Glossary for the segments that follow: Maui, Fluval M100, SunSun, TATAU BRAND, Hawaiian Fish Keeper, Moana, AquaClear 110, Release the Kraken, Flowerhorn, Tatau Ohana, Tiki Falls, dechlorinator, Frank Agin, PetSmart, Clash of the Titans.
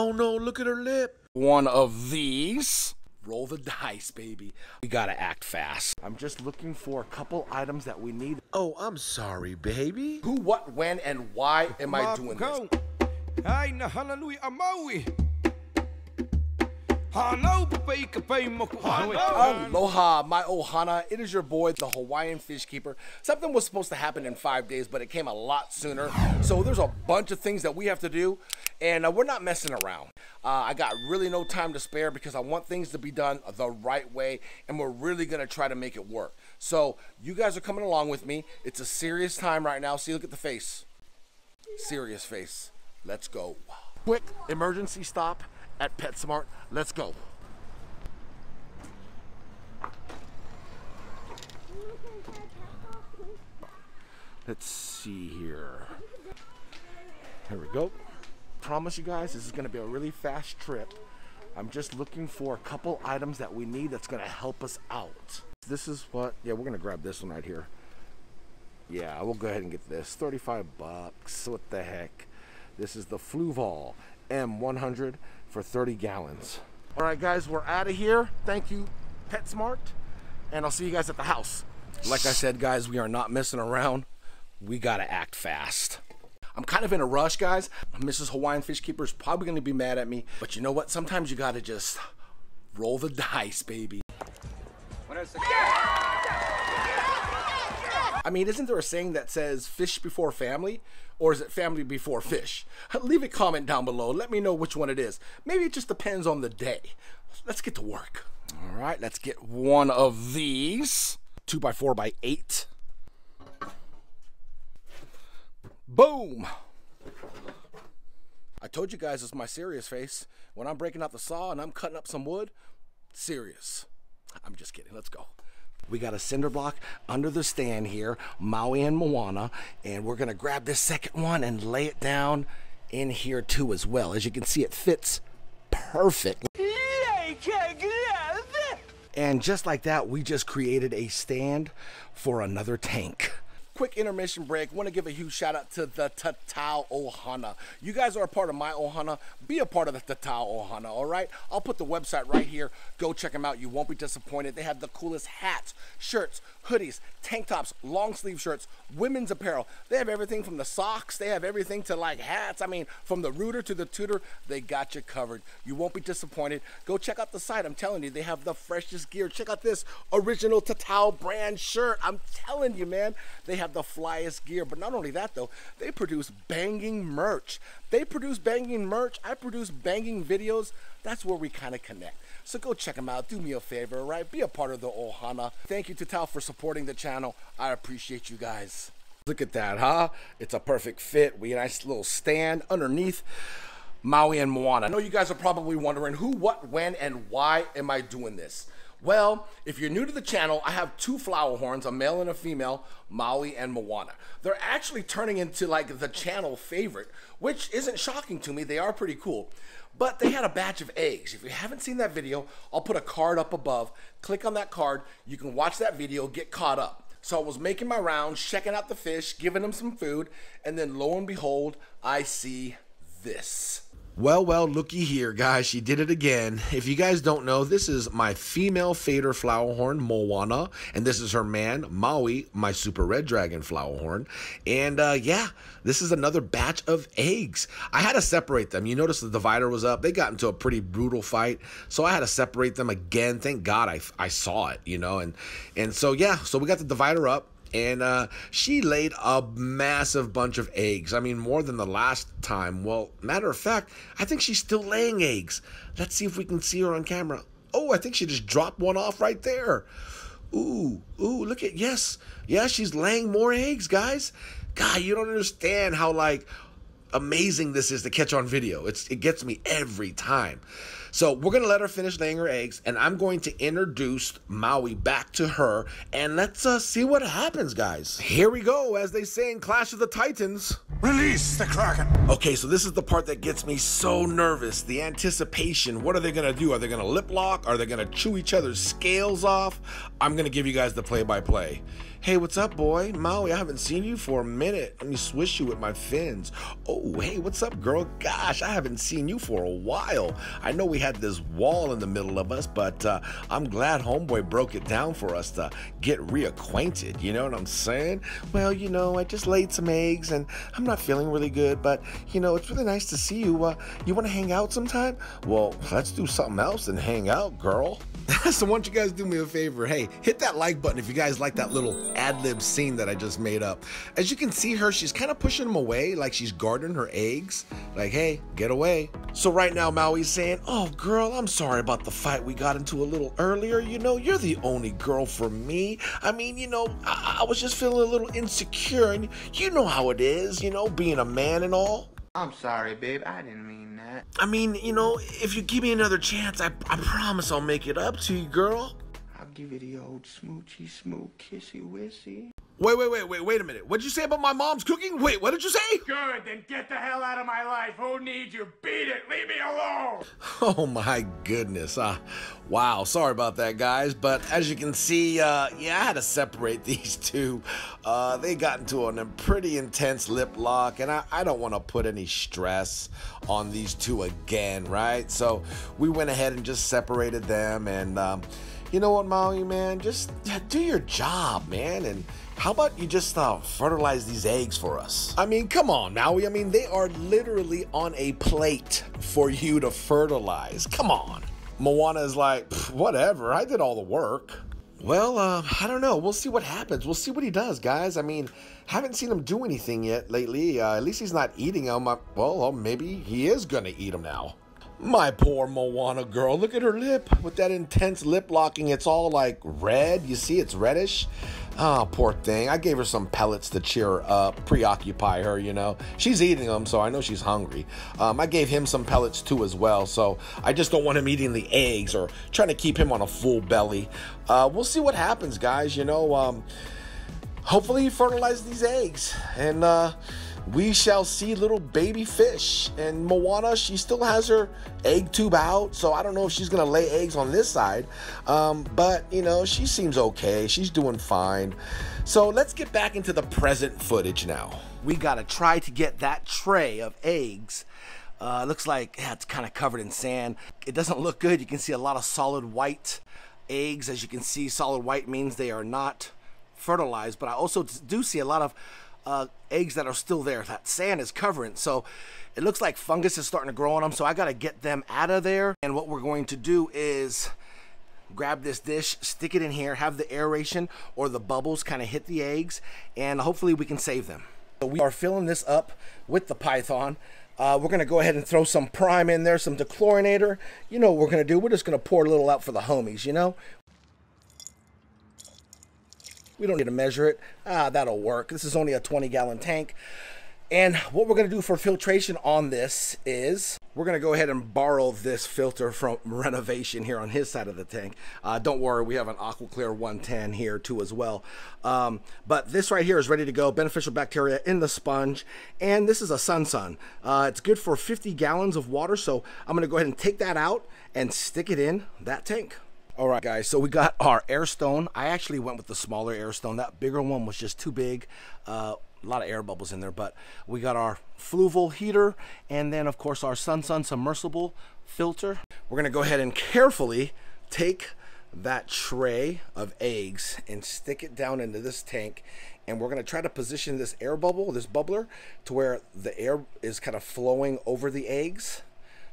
Oh no, look at her lip. One of these. Roll the dice, baby. We gotta act fast. I'm just looking for a couple items that we need. Oh, I'm sorry, baby. Who, what, when, and why am I doing this? Hi, na hallelujah, Maui. Aloha, my ohana. It is your boy, the Hawaiian Fish Keeper. Something was supposed to happen in 5 days, but it came a lot sooner. So there's a bunch of things that we have to do, and we're not messing around. I got really no time to spare because I want things to be done the right way, and we're really gonna try to make it work. So you guys are coming along with me. It's a serious time right now. See, look at the face. Serious face. Let's go. Quick emergency stop at PetSmart. Let's go. Let's see here. Here we go. Promise you guys, this is gonna be a really fast trip. I'm just looking for a couple items that we need that's gonna help us out. This is what, yeah, we're gonna grab this one right here. Yeah, we'll go ahead and get this. 35 bucks, what the heck? This is the Fluval M100 for 30 gallons. All right, guys, we're out of here. Thank you, PetSmart, and I'll see you guys at the house. Like I said, guys, we are not messing around. We gotta act fast. I'm kind of in a rush, guys. Mrs. Hawaiian Fish Keeper is probably gonna be mad at me, but you know what? Sometimes you gotta just roll the dice, baby. I mean, isn't there a saying that says fish before family? Or is it family before fish? Leave a comment down below. Let me know which one it is. Maybe it just depends on the day. Let's get to work. All right, let's get one of these. 2x4x8. Boom. I told you guys it's my serious face. When I'm breaking out the saw and I'm cutting up some wood, serious. I'm just kidding, let's go. We got a cinder block under the stand here, Maui and Moana, and we're gonna grab this second one and lay it down in here too as well. As you can see, it fits perfect. And just like that, we just created a stand for another tank. Quick intermission break. Want to give a huge shout out to the Tatau Ohana. You guys are a part of my ohana. Be a part of the Tatau Ohana, all right? I'll put the website right here. Go check them out. You won't be disappointed. They have the coolest hats, shirts, hoodies, tank tops, long sleeve shirts, women's apparel. They have everything from the socks. They have everything to like hats. I mean, from the rooter to the tutor, they got you covered. You won't be disappointed. Go check out the site. I'm telling you, they have the freshest gear. Check out this original TATAU brand shirt. I'm telling you, man, they have the flyest gear. But not only that though, they produce banging merch. I produce banging videos. That's where we kind of connect. So go check them out. Do me a favor, right? Be a part of the ohana. Thank you, TATAU, for supporting the channel. I appreciate you guys. Look at that, huh? It's a perfect fit. We have a nice little stand underneath Maui and Moana. I know you guys are probably wondering who, what, when, and why am I doing this? Well, if you're new to the channel, I have two Flowerhorns, a male and a female, Maui and Moana. They're actually turning into like the channel favorite, which isn't shocking to me. They are pretty cool, but they had a batch of eggs. If you haven't seen that video, I'll put a card up above. Click on that card. You can watch that video, get caught up. So I was making my rounds, checking out the fish, giving them some food, and then lo and behold, I see this. Well, looky here, guys. She did it again. If you guys don't know, this is my female fader Flowerhorn, Moana, and this is her man, Maui, my super red dragon Flowerhorn. And yeah, this is another batch of eggs. I had to separate them. You notice the divider was up. They got into a pretty brutal fight, so I had to separate them again. Thank God I saw it, you know. And so, yeah, so we got the divider up. And she laid a massive bunch of eggs. I mean, more than the last time. Well, matter of fact, I think she's still laying eggs. Let's see if we can see her on camera. Oh, I think she just dropped one off right there. Ooh, look at, yes. Yeah, she's laying more eggs, guys. God, you don't understand how, like, amazing this is to catch on video. It gets me every time. So we're gonna let her finish laying her eggs, and I'm going to introduce Maui back to her, and let's see what happens, guys. Here we go, as they say in Clash of the Titans. Release the Kraken. Okay, so this is the part that gets me so nervous. The anticipation. What are they gonna do? Are they gonna lip lock? Are they gonna chew each other's scales off? I'm gonna give you guys the play-by-play. Hey, what's up, boy? Maui, I haven't seen you for a minute. Let me swish you with my fins. Oh, hey, what's up, girl? Gosh, I haven't seen you for a while. I know we had this wall in the middle of us, but I'm glad homeboy broke it down for us to get reacquainted. You know what I'm saying? Well, you know, I just laid some eggs, and I'm not feeling really good, but, you know, it's really nice to see you. You want to hang out sometime? Well, let's do something else and hang out, girl. So why don't you guys do me a favor? Hey, hit that like button if you guys like that little ad-lib scene that I just made up. As you can see her, she's kind of pushing him away, like she's guarding her eggs. Like, hey, get away. So right now, Maui's saying, oh, girl, I'm sorry about the fight we got into a little earlier. You know, you're the only girl for me. I mean, you know, I was just feeling a little insecure, and you know how it is, you know, being a man and all. I'm sorry, babe. I didn't mean that. I mean, you know, if you give me another chance, I promise I'll make it up to you, girl. I'll give you the old smoochy, smooth, kissy, wissy. Wait a minute. What'd you say about my mom's cooking? Wait, what did you say? Good, then get the hell out of my life. Who needs you? Beat it. Leave me alone. Oh, my goodness. Wow. Sorry about that, guys. But as you can see, yeah, I had to separate these two. They got into a pretty intense lip lock, and I don't want to put any stress on these two again, right? So we went ahead and just separated them, and you know what, Maui, man? Just do your job, man, and how about you just fertilize these eggs for us? I mean, come on, Maui. I mean, they are literally on a plate for you to fertilize. Come on. Moana is like, whatever. I did all the work. Well, I don't know. We'll see what happens. We'll see what he does, guys. I mean, haven't seen him do anything yet lately. At least he's not eating them. Well, maybe he is going to eat them now. My poor Moana girl. Look at her lip. With that intense lip locking, it's all like red. You see, it's reddish. Oh, poor thing. I gave her some pellets to cheer her up, preoccupy her, you know. She's eating them, so I know she's hungry. I gave him some pellets, too, as well, so I just don't want him eating the eggs or trying to keep him on a full belly. We'll see what happens, guys, you know. Hopefully, he fertilizes these eggs, and we shall see little baby fish. And Moana, she still has her egg tube out, so I don't know if she's gonna lay eggs on this side, but you know, she seems okay. She's doing fine. So let's get back into the present footage now. We gotta try to get that tray of eggs. Looks like, yeah, it's kind of covered in sand. It doesn't look good. You can see a lot of solid white eggs. As you can see, solid white means they are not fertilized, but I also do see a lot of eggs that are still there that sand is covering, so it looks like fungus is starting to grow on them. So I got to get them out of there, and what we're going to do is grab this dish, stick it in here, have the aeration or the bubbles kind of hit the eggs, and hopefully we can save them. So we are filling this up with the Python. We're going to go ahead and throw some prime in there, some dechlorinator. You know what we're going to do, we're just going to pour a little out for the homies, you know. We don't need to measure it. That'll work. This is only a 20-gallon tank. And what we're going to do for filtration on this is we're going to go ahead and borrow this filter from Renovation here on his side of the tank. Don't worry, we have an AquaClear 110 here too as well. But this right here is ready to go. Beneficial bacteria in the sponge. And this is a SunSun. It's good for 50 gallons of water. So I'm going to go ahead and take that out and stick it in that tank. All right, guys, so we got our air stone. I actually went with the smaller air stone. That bigger one was just too big. A lot of air bubbles in there, but we got our Fluval heater, and then, of course, our SunSun submersible filter. We're going to go ahead and carefully take that tray of eggs and stick it down into this tank, and we're going to try to position this air bubble, this bubbler, to where the air is kind of flowing over the eggs.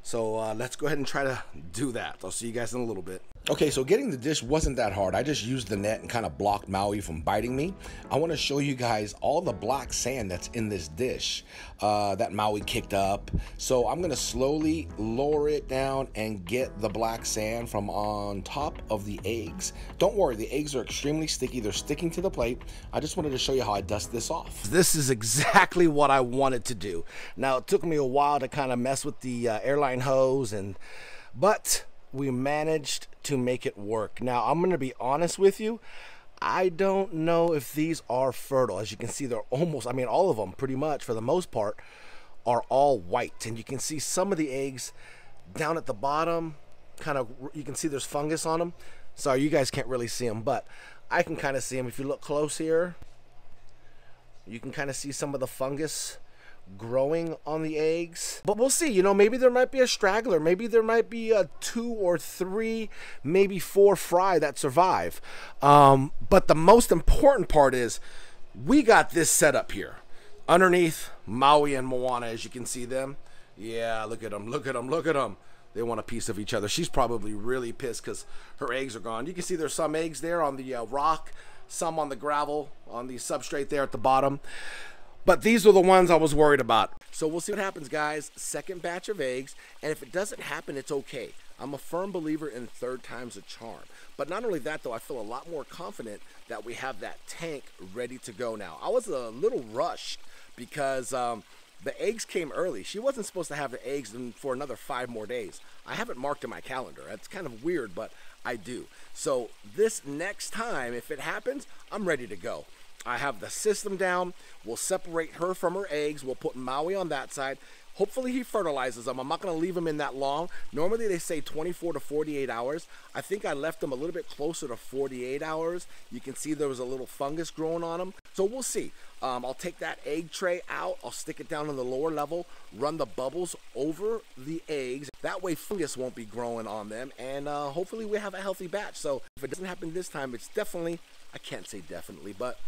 So let's go ahead and try to do that. I'll see you guys in a little bit. Okay, so getting the dish wasn't that hard. I just used the net and kind of blocked Maui from biting me. I want to show you guys all the black sand that's in this dish that Maui kicked up. So I'm going to slowly lower it down and get the black sand from on top of the eggs. Don't worry, the eggs are extremely sticky. They're sticking to the plate. I just wanted to show you how I dust this off. This is exactly what I wanted to do. Now, it took me a while to kind of mess with the airline hose, but we managed to make it work. Now, I'm going to be honest with you, I don't know if these are fertile. As you can see, they're almost, I mean, all of them pretty much for the most part are all white. And you can see some of the eggs down at the bottom, kind of, you can see there's fungus on them. Sorry, you guys can't really see them, but I can kind of see them. If you look close here, you can kind of see some of the fungus growing on the eggs. But we'll see, you know, maybe there might be a straggler, maybe there might be a 2 or 3, maybe 4 fry that survive. But the most important part is we got this set up here underneath Maui and Moana, as you can see them. Yeah, look at them, look at them, look at them. They want a piece of each other. She's probably really pissed because her eggs are gone. You can see there's some eggs there on the rock, some on the gravel, on the substrate there at the bottom. But these were the ones I was worried about. So we'll see what happens, guys. Second batch of eggs, and if it doesn't happen, it's okay. I'm a firm believer in third time's a charm. But not only that, though, I feel a lot more confident that we have that tank ready to go now. I was a little rushed because the eggs came early. She wasn't supposed to have the eggs for another 5 more days. I haven't marked in my calendar. That's kind of weird, but I do. So this next time, if it happens, I'm ready to go. I have the system down. We'll separate her from her eggs. We'll put Maui on that side. Hopefully he fertilizes them. I'm not gonna leave them in that long. Normally they say 24 to 48 hours. I think I left them a little bit closer to 48 hours. You can see there was a little fungus growing on them. So we'll see. I'll take that egg tray out. I'll stick it down on the lower level, run the bubbles over the eggs. That way fungus won't be growing on them. And hopefully we have a healthy batch. So if it doesn't happen this time, it's definitely, I can't say definitely, but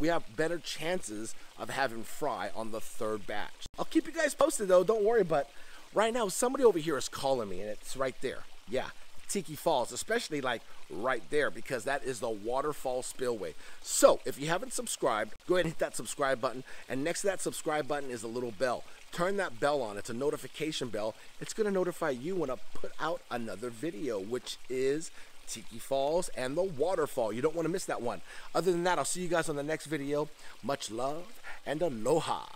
we have better chances of having fry on the third batch. I'll keep you guys posted though, don't worry, but right now somebody over here is calling me and it's right there. Yeah, Tiki Falls, especially like right there because that is the waterfall spillway. So if you haven't subscribed, go ahead and hit that subscribe button, and next to that subscribe button is a little bell. Turn that bell on, it's a notification bell. It's gonna notify you when I put out another video, which is Tiki Falls and the waterfall. You don't want to miss that one. Other than that, I'll see you guys on the next video. Much love and aloha.